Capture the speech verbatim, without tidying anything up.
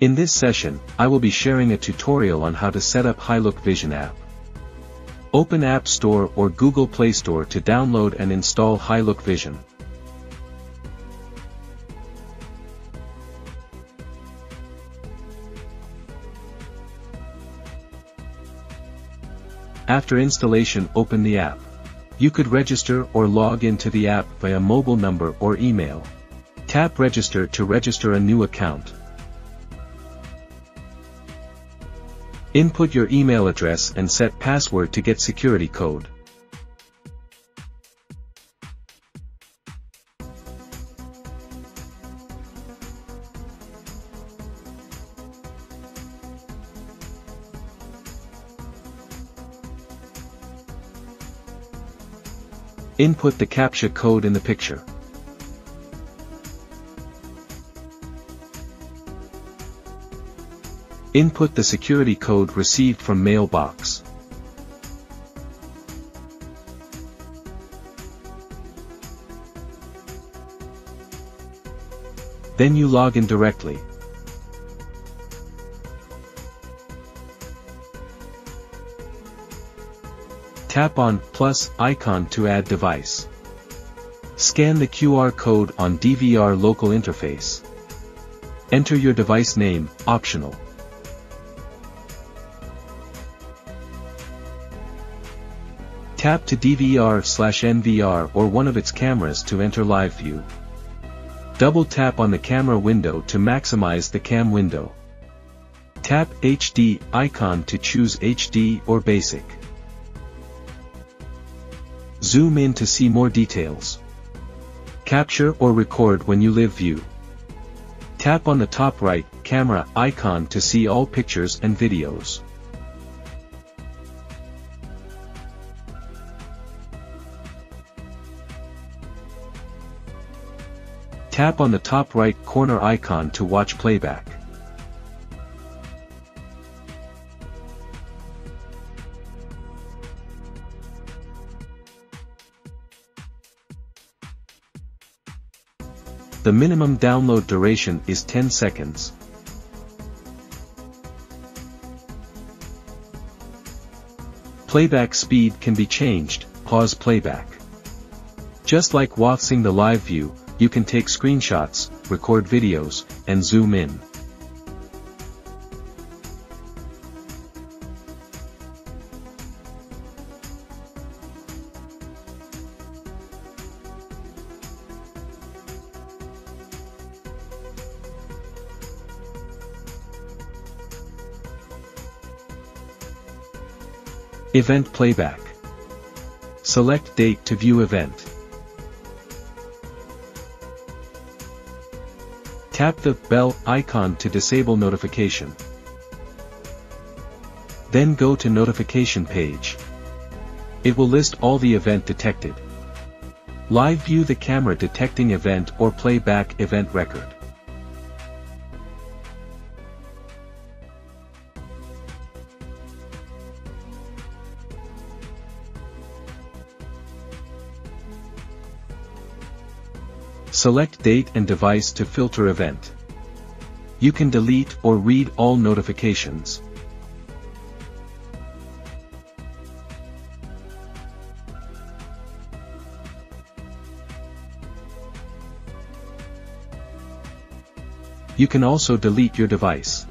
In this session, I will be sharing a tutorial on how to set up HiLook Vision App. Open App Store or Google Play Store to download and install HiLook Vision. After installation, open the app. You could register or log into the app via mobile number or email. Tap Register to register a new account. Input your email address and set password to get security code. Input the CAPTCHA code in the picture. Input the security code received from mailbox. Then you log in directly. Tap on plus icon to add device. Scan the Q R code on D V R local interface. Enter your device name, optional. Tap to D V R slash N V R or one of its cameras to enter live view. Double tap on the camera window to maximize the cam window. Tap H D icon to choose H D or basic. Zoom in to see more details. Capture or record when you live view. Tap on the top right camera icon to see all pictures and videos. Tap on the top right corner icon to watch playback. The minimum download duration is ten seconds. Playback speed can be changed, pause playback. Just like watching the live view, you can take screenshots, record videos, and zoom in. Event playback. Select date to view event. Tap the bell icon to disable notification. Then go to notification page. It will list all the event detected. Live view the camera detecting event or playback event record. Select date and device to filter event. You can delete or read all notifications. You can also delete your device.